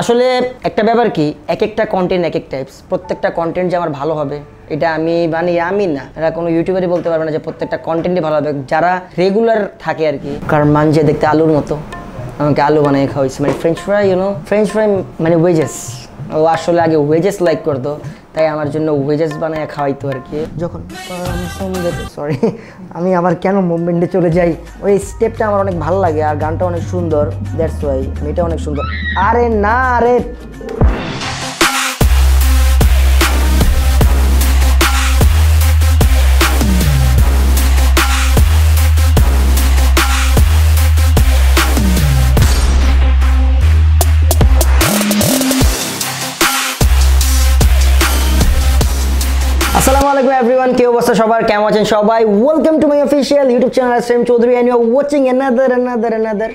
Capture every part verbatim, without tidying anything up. আসলে একটা ব্যাপার কি এক একটা কন্টেন্ট এক এক টাইপস প্রত্যেকটা কন্টেন্ট যে আমার ভালো হবে এটা আমি মানে আমি না এটা কোনো ইউটিউবারই বলতে পারবে না যে প্রত্যেকটা কন্টেন্টই ভালো হবে যারা রেগুলার থাকে আর কি কারণ মানছে দেখতে আলুর মতো আমাকে আলু বানিয়ে খাওয়াইছে মানে French fry you know French fry মানে ওয়েজেস ও আসলে আগে ওয়েজেস লাইক করতো তাই আমার জন্য ওয়েজেস বানিয়ে খাওয়াইতো আর কি যখন সরি আমি আবার কেন মুভমেন্টে চলে যাই ওই স্টেপটা আমার অনেক ভালো লাগে আর গানটা অনেক সুন্দর দ্যাটস ওয়াই মেয়েটা অনেক সুন্দর আরে না আরে Assalamualaikum everyone, क्या अवस्था सबार कैम आछेन सबाई welcome to my official YouTube channel Rs Fahim Chowdhury and you are watching another another another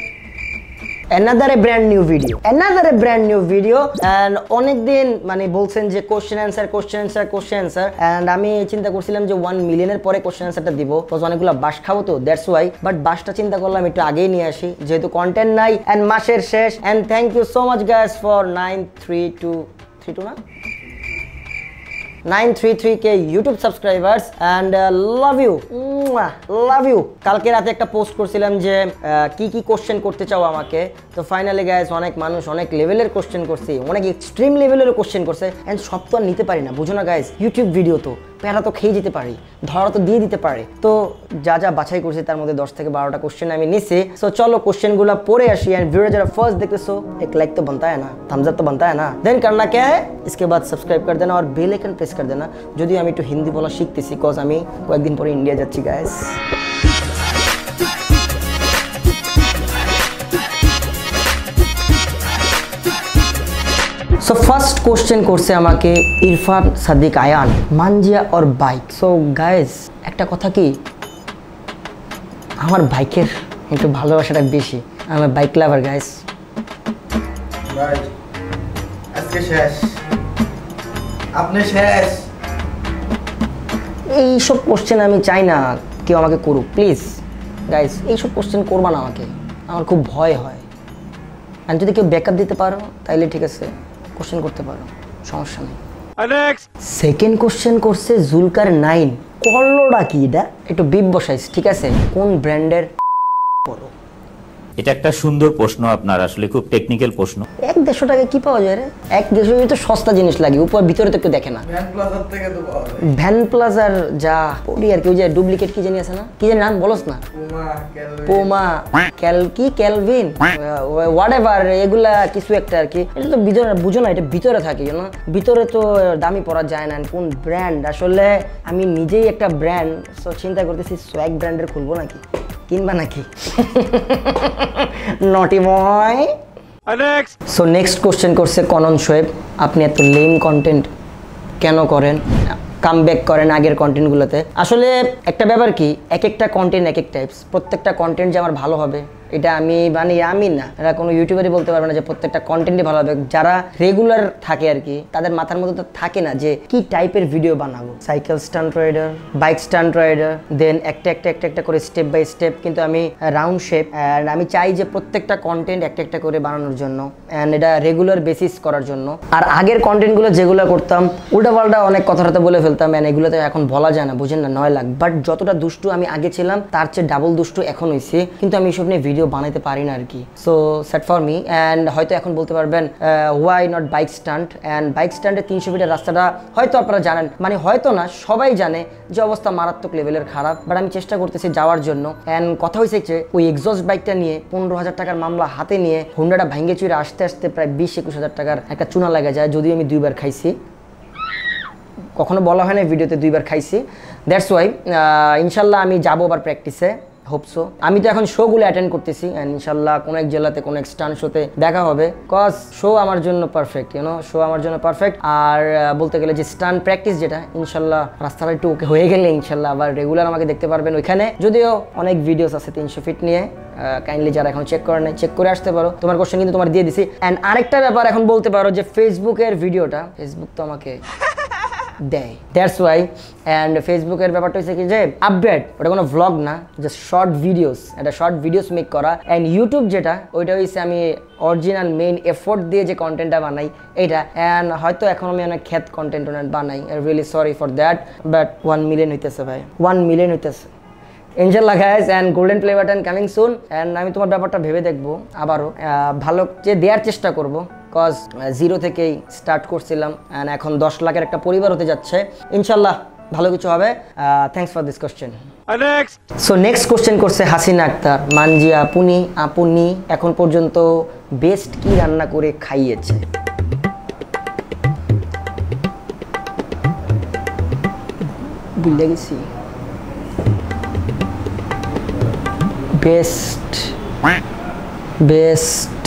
another a brand new video another a brand new video and অনেক দিন মানে বলছেন যে question answer question answer question answer and আমি চিন্তা করছিলাম যে one million এর পরে কোশ্চেন आंसरটা দিব কারণ অনেকগুলো বাস খাবো তো দ্যাটস ওয়াই বাট বাসটা চিন্তা করলাম একটু আগেই নিয়ে আসি যেহেতু কন্টেন্ট নাই and মাসের শেষ and thank you so much guys for nine three two three two না nine three three के YouTube subscribers and uh, love you Mwah, love you कल के राते एक टा पोस्ट कर सिलम जे की की क्वेश्चन करते चाहो आमा के तो फाइनली गाइस अनेक मानुष अनेक लेवलर क्वेश्चन करसे अनेक एक्सट्रीम लेवलर क्वेश्चन करसे एंड सब तो नीते पारी ना बुझो ना गाइस YouTube वीडियो तो প্যারা তো খেয়ে যেতে পারি ধরা তো দিয়ে দিতে পারে তো যা যা বাছাই করছি তার মধ্যে দশ থেকে বারোটা কোশ্চেন আমি নিছি সো চলো কোশ্চেনগুলো পড়ে আসি এন্ড ভিডিও যারা ফার্স্ট দেখতেছো এক লাইক তো बनता है ना थम्स अप तो बनता है ना देन करना क्या है इसके बाद सब्सक्राइब कर देना और बेल आइकन प्रेस कर देना যদি আমি একটু হিন্দি বলা শিখতেছি কজ আমি কয়েকদিন পরে ইন্ডিয়া যাচ্ছি गाइस So first question করছে আমাকে ইরফান সাদিক আয়ান মানজিয়া और বাইক So guys একটা কথা কি আমার বাইকের একটু ভালোবাসাটা বেশি আমি বাইক লাভার guys ভাই আজকে শেষ আপনি শেষ এই সব কোশ্চেন আমি চাই না কেউ আমাকে করুক প্লিজ guys এই সব কোশ্চেন করবা না আমাকে আমার খুব ভয় হয় আমি যদি কেউ ব্যাকআপ দিতে পারো তাহলে ঠিক আছে क्वेश्चन করতে পারো সমস্যা নেই নেক্সট সেকেন্ড क्वेश्चन করছে জুলকার নাইন কলড়া কি এটা একটু বিপ বসাইস ঠিক আছে কোন ব্র্যান্ডের পড়ো এটা একটা সুন্দর প্রশ্ন আপনার আসলে খুব টেকনিক্যাল প্রশ্ন এক দেড়শো টাকা কি পাওয়া যায় রে এক দেড়শো তো সস্তা জিনিস লাগে উপর ভিতরে তো কেউ দেখে না ভ্যান প্লাজার থেকে তো পাওয়া যায় ভ্যান প্লাজার যা ওই আর কি ওই যে ডুপ্লিকেট কি জানি আছে না কি জানি নাম বলস না পোমা ক্যালভিন পোমা ক্যালকি ক্যালভিন হোয়াটএভার এগুলা কিছু একটা আর কি এটা তো ভিতরে বুঝো না এটা ভিতরে থাকে না ভিতরে তো দামি পড়া যায় না কোন ব্র্যান্ড আসলে আমি নিজেই একটা ব্র্যান্ড সো চিন্তা করতেছি সোয়াগ ব্র্যান্ডের খুলবো নাকি কিনবা নাকি naughty boy next so next question করছে কনন শোয়েব আপনি এত লেম কন্টেন্ট কেন করেন কামব্যাক করেন আগের কন্টেন্টগুলোতে আসলে একটা ব্যাপার কি এক একটা কন্টেন্ট এক এক টাইপস প্রত্যেকটা কন্টেন্ট যে আমার ভালো হবে এটা আমি মানে আমি না এটা কোনো ইউটিউবারই বলতে পারবে না যে প্রত্যেকটা কন্টেন্টই ভালো হবে যারা রেগুলার থাকে আর কি তাদের মাথার মধ্যে তো থাকে না যে কি টাইপের ভিডিও বানাবো cycle stunt rider bike stunt rider then একটা একটা একটা একটা করে স্টেপ বাই স্টেপ কিন্তু আমি রাউন্ড শেপ অ্যান্ড আমি চাই যে প্রত্যেকটা কন্টেন্ট একটা একটা করে বানানোর জন্য অ্যান্ড এটা রেগুলার বেসিস করার জন্য আর আগের কন্টেন্টগুলো যেগুলো করতাম উল্টাপাল্টা অনেক কথাটা বলে ফেলতাম অ্যান্ড এগুলো তো এখন বলা যায় না বুঝেন না নয় লাখ বাট যতটা দুষ্টু আমি আগে ছিলাম তার চেয়ে ডাবল দুষ্টু এখন হয়েছে কিন্তু আমি এইসব নিয়ে ভিডিও বানাতে পারি না আর কি so set for me and হয়তো এখন বলতে পারবেন why not bike stunt and bike স্টান্টে তিনশো ফিটের রাস্তাটা হয়তো আপনারা জানেন মানে হয়তো না সবাই জানে যে অবস্থা মারাত্মক লেভেলের খারাপ বাট আমি চেষ্টা করতেছি যাওয়ার জন্য অ্যান্ড কথা হয়েছে যে ওই এক্সস্ট বাইকটা নিয়ে পনেরো হাজার টাকার মামলা হাতে নিয়ে হোন্ডাটা ভেঙে চুরে আসতে আসতে প্রায় বিশ একুশ হাজার টাকার একটা চুনা লাগা যায় যদিও আমি দুইবার খাইছি কখনো বলা হয় না ভিডিওতে দুইবার খাইছি দ্যাটস ওয়াই ইনশাল্লাহ আমি যাবো আবার প্র্যাকটিসে होप सो আমি তো এখন শো গুলো অ্যাটেন্ড করতেছি এন্ড ইনশাআল্লাহ কোন এক জেলাতে কোন এক স্টান্ট শোতে দেখা হবে কজ শো আমার জন্য পারফেক্ট ইউ নো শো আমার জন্য পারফেক্ট আর বলতে গেলে যে স্টান্ট প্র্যাকটিস যেটা ইনশাআল্লাহ রাস্তাটা একটু ওকে হয়ে গেলে ইনশাআল্লাহ আবার রেগুলার আমাকে দেখতে পারবেন ওইখানে যদিও অনেক ভিডিওস আছে তিনশো ফিট নিয়ে কাইন্ডলি যারা এখন চেক করে নেয় চেক করে আসতে পারো তোমার কোশ্চেন কিন্তু তোমার দিয়ে দিছি এন্ড আরেকটা ব্যাপার এখন বলতে পারো যে ফেসবুকের ভিডিওটা ফেসবুক তো আমাকে দেয় দ্যাটস ওয়াই অ্যান্ড ফেসবুকের ব্যাপারটা হচ্ছে কি যে আপডেট ওটা কোনো ব্লগ না জাস্ট শর্ট ভিডিওস এটা শর্ট ভিডিওস মেক করা অ্যান্ড ইউটিউব যেটা ওইটা হচ্ছে আমি অরিজিনাল মেইন এফোর্ট দিয়ে যে কন্টেন্টটা বানাই এইটা অ্যান্ড হয়তো এখন আমি অনেক খ্যাত কন্টেন্ট ওনার বানাই really sorry for that but one million হইতেছে ভাই ওয়ান মিলিয়ন হইতেছে ইনশাল্লাহ guys and golden play button coming soon and আমি তোমার ব্যাপারটা ভেবে দেখবো আবারও ভালো যে দেওয়ার চেষ্টা করবো কজ জিরো থেকেই স্টার্ট করছিলাম অ্যান্ড এখন দশ লাখের একটা পরিবার হতে যাচ্ছে ইনশাল্লাহ ভালো কিছু হবে thanks for this question so next question করছে হাসিনা আক্তার মানজি আপনি আপনি এখন পর্যন্ত বেস্ট কি রান্না করে খাইয়েছে ভুলে গেছি बेस्ट बेस्ट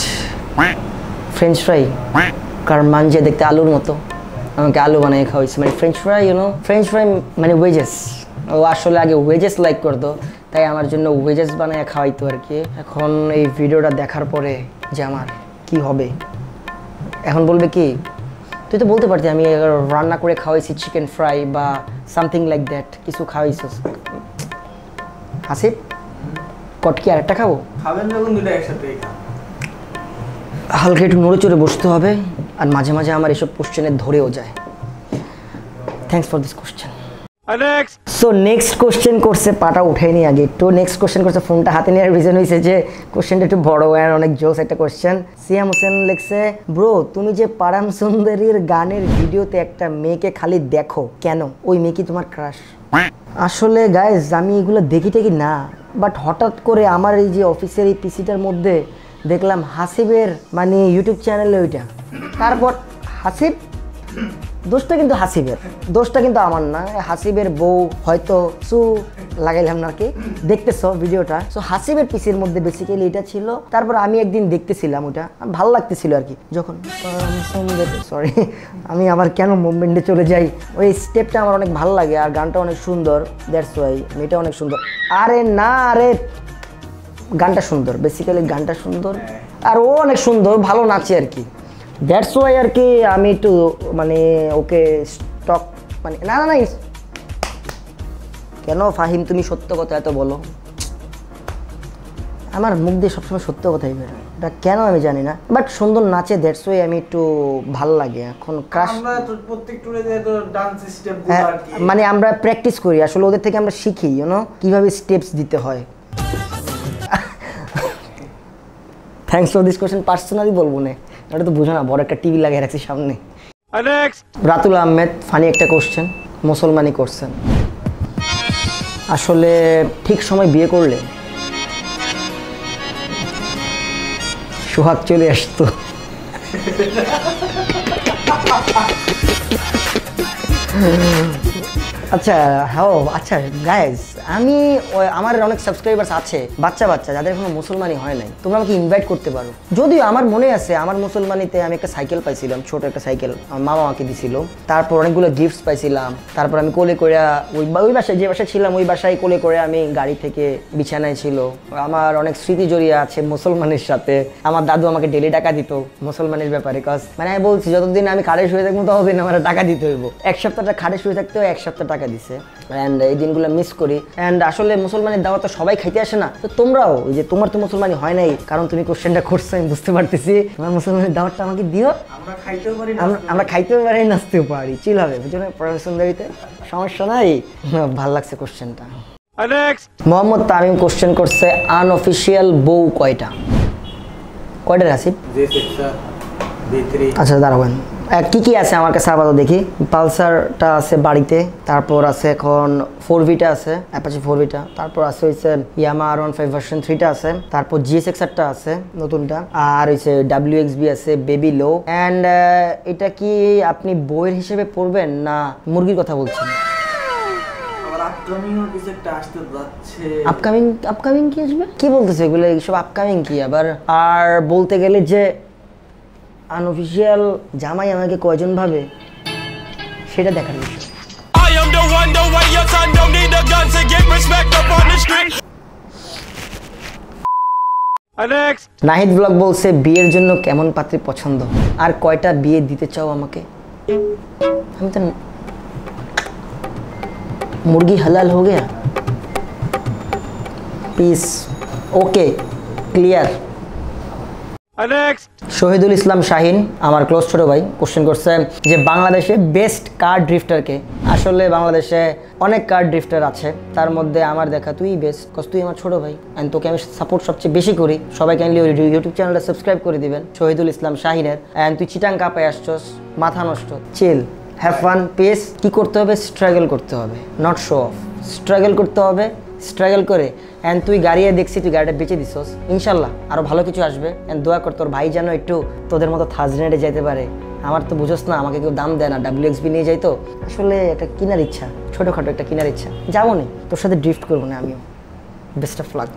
फ्रेंच फ्राई कारण मानजे देखते आलुर मतो हमें आलू बनाए खाओ इसमें French fry you know French fry मैंने वेजेस वो आसले आगे वेजेस लाइक कर दो ताई आमार जन्नो वेजेस बनाए खावाई तो एखन ये भिडियोटा देखार परे जे आमार कि होबे एखन बोलबे कि তুই তো বলতে পারতি আমি রান্না করে খাওয়াইছি চিকেন ফ্রাই বা সামথিং লাইক দ্যাট কিছু খাওয়াইছস হাসিব কটকি আরেকটা খাবো খাবেন যখন দুটো একসাথে খাও হালকা একটু নড়ে চড়ে বসতে হবে আর মাঝে মাঝে আমার এসব কোশ্চেনে ধরেও যায় thanks for this question next so next question করছে পাটা উঠাই নি আগে একটু নেক্সট কোশ্চেন করছে ফোনটা হাতে নেওয়ার রিজন হয়েছে যে কোশ্চেনটা একটু বড় অ্যান্ড অনেক জোস একটা কোশ্চেন সিয়াম হোসেন লিখছে ব্রো তুমি যে পারাম সুন্দরীর গানের ভিডিওতে একটা মেয়েকে খালি দেখো কেন ওই মেয়ে কি তোমার ক্রাশ আসলে গাইজ আমি এগুলো দেখি টেকি না বাট হঠাৎ করে আমার এই যে অফিসের এই পিসিটার মধ্যে দেখলাম হাসিবের মানে ইউটিউব চ্যানেলে ওইটা তারপর হাসিব দোষটা কিন্তু হাসিবের দোষটা কিন্তু আমার না হাসিবের বউ হয়তো সু লাগাইলাম না কি দেখতেছো ভিডিওটা সো হাসিবের পিসির মধ্যে বেসিক্যালি এটা ছিল তারপর আমি একদিন দেখতেছিলাম ওটা ভালো লাগতেছিল আর কি যখন সরি আমি আবার কেন মুভমেন্টে চলে যাই ওই স্টেপটা আমার অনেক ভালো লাগে আর গানটা অনেক সুন্দর দ্যাটস ওয়াই মেয়েটা অনেক সুন্দর আরে না আরে গানটা সুন্দর বেসিক্যালি গানটা সুন্দর আর ও অনেক সুন্দর ভালো নাচে আর কি দ্যাটস ওয়াই আর কি আমি একটু মানে ওকে স্টক মানে না না না কেন ফাহিম তুমি সত্য কথা এত বলো আমার মুখ দিয়ে সবসময় সত্য কথাই বেরোয় এটা কেন আমি জানি না বাট সুন্দর নাচে দ্যাটস ওয়াই আমি একটু ভালো লাগে এখন ক্রাশ মানে আমরা প্র্যাকটিস করি আসলে ওদের থেকে আমরা শিখি ইউ নো কীভাবে স্টেপস দিতে হয় thanks for this question personally বলবো না এটা তো বুঝো না বড় একটা টিভি লাগিয়ে রাখছি সামনে রাতুল আহমেদ ফানি একটা কোশ্চেন মুসলমানি করছেন আসলে ঠিক সময় বিয়ে করলে সোহাগ চলে আসতো আচ্ছা হ্যাঁ আচ্ছা গাইজ আমি আমার অনেক সাবস্ক্রাইবার্স আছে বাচ্চা বাচ্চা যাদের এখনো মুসলমানি হয় নাই তোমরা আমাকে ইনভাইট করতে পারো যদিও আমার মনে আছে আমার মুসলমানিতে আমি একটা সাইকেল পাইছিলাম ছোট একটা সাইকেল আমার মামা আমাকে দিছিল তারপর অনেকগুলো গিফটস পাইছিলাম তারপর আমি কোলে করে ওই ওই বাসায় যে বাসায় ছিলাম ওই বাসায় কোলে করে আমি গাড়ি থেকে বিছানায় ছিল আমার অনেক স্মৃতি জড়িয়ে আছে মুসলমানের সাথে আমার দাদু আমাকে ডেলি টাকা দিত মুসলমানের ব্যাপারে কজ মানে আমি বলছি যতদিন আমি খাটে শুয়ে থাকবো ততদিন আমার টাকা দিতে হইব এক সপ্তাহটা খাটে শুয়ে থাকতে এক সপ্তাহ টাকা দিছে অ্যান্ড এই দিনগুলো মিস করি অ্যান্ড আসলে মুসলমানের দাওয়াত তো সবাই খাইতে আসে না তো তোমরাও ওই যে তোমার তো মুসলমানি হয় নাই কারণ তুমি কোশ্চেনটা করছো আমি বুঝতে পারতেছি তোমার মুসলমানের দাওয়াতটা আমাকে দিও আমরা খাইতেও পারি আমরা খাইতেও পারি নাচতেও পারি চিল হবে বুঝলে পড়াশোনাতে সমস্যা নাই ভালো লাগছে কোশ্চেনটা মোহাম্মদ তামিম কোশ্চেন করছে আনঅফিশিয়াল বউ কয়টা কয়টা আসিফ আচ্ছা দাঁড়াবেন কি কি আছে আমার কাছে আপাতত দেখি পালসারটা আছে বাড়িতে তারপর আছে এখন ফোর ভিটা আছে অ্যাপাচি ফোর ভিটা তারপর আছে হচ্ছে Yamaha R one five version থ্রিটা আছে তারপর জিএসএক্সআরটা আছে নতুনটা আর হচ্ছে ডাব্লিউএক্সভি আছে বেবি লো অ্যান্ড এটা কি আপনি বইয়ের হিসেবে পড়বেন না মুরগির কথা বলছেন আপকামিং আপকামিং কি আসবে কি বলতেছে এগুলো এইসব আপকামিং কি আবার আর বলতে গেলে যে আনঅফিশিয়াল জামাই আমাকে কয়জন ভাবে সেটা দেখার বিষয় নাহিদ ব্লগ বলছে বিয়ের জন্য কেমন পাত্রী পছন্দ আর কয়টা বিয়ে দিতে চাও আমাকে আমি তো मुर्गी हलाल हो गया। Piece okay clear. Shahidul Islam Shaheen आमार क्लोज छोटो भाई क्वेश्चन करछे जे बांग्लादेशे बेस्ट कार ड्रिफ्टर के। आसले बांग्लादेशे अनेक कार ड्रिफ्टर आछे तार मध्ये आमार देखा तुई बेस्ट कस तुई आमार छोटो भाई एंड तोके आमी सपोर्ट सबचेये बेशी करी। सबाई काइंडली यूट्यूब चैनलटा सबस्क्राइब करे दिबेन शहीदुल इस्लाम शाहीनेर। एंड तुई चिटां कापाय आसछस माथा नष्ट चिल हैव फन पीस। की करते होबे स्ट्रागल करते होबे नट शो ऑफ स्ट्रागल करते होबे स्ट्रागल करे। एंड तुई गाड़ी देखी तुई गाड़ी बेचे दिसोस इंशाल्लाह और भलो किछु आसबे। एंड दुआ कर तोर भाई जानो एकटू तोदेर मतो थाजनेटे जाते पारे। आमार तो बुझोस ना आमाके केउ दाम देय ना डब्ल्यूएक्सबी निये जाई तो आसले एकटा केनार इच्छा छोटोखाटो एकटा केनार इच्छा जाबो ना तोर साथे ड्रिफ्ट करबो ना आमिओ। Best of luck.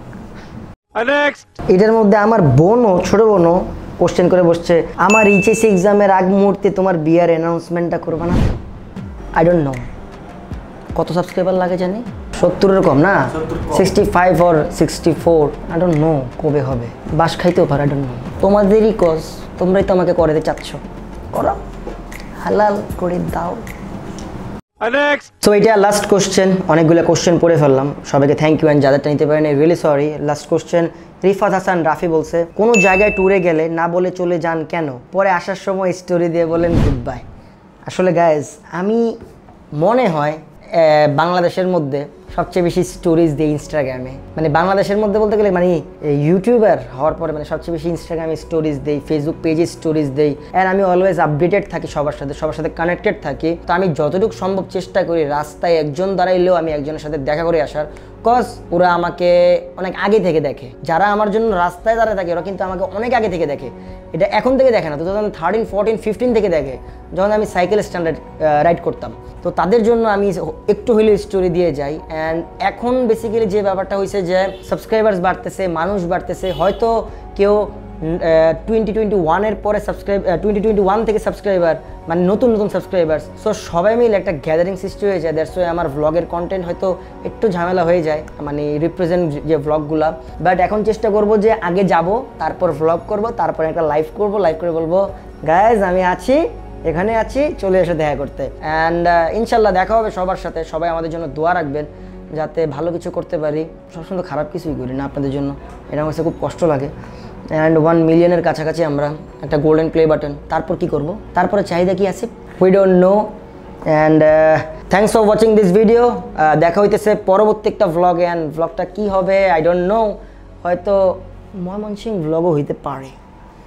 नेक्स्ट एटार मধ্যে आमार बोनो छोटो बोनो क्वेश्चन करे बसछे आमार एचएससी एग्जामेर आग मुहूर्ते तोमार बियार अनाउंसमेंटटा करबा ना। आई डोंट नो कत सबसक्राइबार लागे जानी सत्तर कम ना सिक्सटी फाइव और sixty four I don't know कब है बास खाइते आई डोंट नो तुम्हारे ही कज तुम्हारे तो हमें कर चाचो करो हालाल कर दाओ। सो ये लास्ट क्वेश्चन अनेकगुल्लो क्वेश्चन पढ़े फिलल सबा के थैंक यू एंड ज्यादा नीते really sorry. Last question Rifat Hasan Rafi बोलते कोनो जगह टूरे गेले ना बोले चले जान क्यों पर आसार समय स्टोरी दिए बोलें गुड बाय। आसले गाइज आमी मने हय बांग्लादेशेर मध्य सबचेये बेशी स्टोरीज दिए इन्स्टाग्रामे माने बांग्लादेशेर मध्य बोलते गेले माने यूट्यूबर हওয়ার পরে মানে सबचेये बेशी इन्स्टाग्रामे स्टोरीज देई फेसबुक पेजे स्टोरीज देई। एंड आमी अलवेज आपडेटेड थाकी सबार साथे सबार साथे कानेक्टेड थाकी तो आमी जतटुकु सम्भव चेष्टा करी रास्ताय एकजन दाঁড়াইলেও आमी एकजনের সাথে দেখা করে আসার। कज ওরা আমাকে অনেক আগে থেকে দেখে যারা আমার জন্য রাস্তায় দাঁড়ায় থাকে ওরা কিন্তু আমাকে অনেক আগে থেকে দেখে। এটা এখন থেকে দেখে না two thousand thirteen fourteen fifteen থেকে দেখে যখন আমি সাইকেল স্ট্যান্ডার্ড রাইড করতাম। তো তাদের জন্য আমি একটু হইলেও স্টোরি দিয়ে যাই। एंड এখন বেসিক্যালি যে ব্যাপারটা হইছে যে সাবস্ক্রাইবার্স বাড়তেছে মানুষ বাড়তেছে হয়তো কেউ टोन्टी टोन्टी वन এর পরে সাবস্ক্রাইব टोन्टी टोन्टी वन থেকে সাবস্ক্রাইবার মানে নতুন নতুন সাবস্ক্রাইবার্স। সো সবাই মিলে একটা গ্যাদারিং সৃষ্টি হয়ে যায়। দ্যাটস ওয়াই আমার ব্লগের কন্টেন্ট হয়তো একটু ঝামেলা হয়ে যায় মানে রিপ্রেজেন্ট যে ব্লগগুলো। বাট এখন চেষ্টা করব যে আগে যাব তারপর ব্লগ করব তারপর একটা লাইভ করব লাইভ করে বলবো গাইজ আমি আছি এখানে আছি চলে এসে দেখা করতে। অ্যান্ড ইনশাল্লাহ দেখা হবে সবার সাথে। সবাই আমাদের জন্য দোয়া রাখবেন যাতে ভালো কিছু করতে পারি। সবসময় তো খারাপ কিছুই করি না আপনাদের জন্য এটা আমার কাছে খুব কষ্ট লাগে। एंड वन मिलियनर কাছাকাছি আমরা একটা গোল্ডেন প্লে বাটন তারপর কি করব তারপরে চাহিদা কি আছে we don't know. And thanks for watching this video. দেখা হইতেছে পরবর্তী একটা ব্লগে। এন্ড ব্লগটা কি হবে আই ডোন্ট নো হয়তো ময়মনসিং ব্লগও হইতে পারে।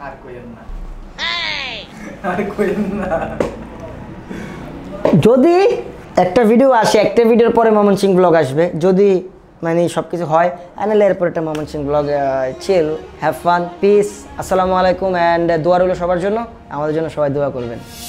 আর কোয়েন না আর কোয়েন না যদি একটা ভিডিও আসে একটা ভিডিওর পরে ময়মনসিং ব্লগ আসবে যদি मानी सबकिछ है एनएल एयरपोर्ट एक मोमेंट सिंह blog chill have fun peace. असलामु आलैकुम एंड दुआ रइलो सबार जोन्नो आमादेर जोन्नो सबाई दुआ करबेन।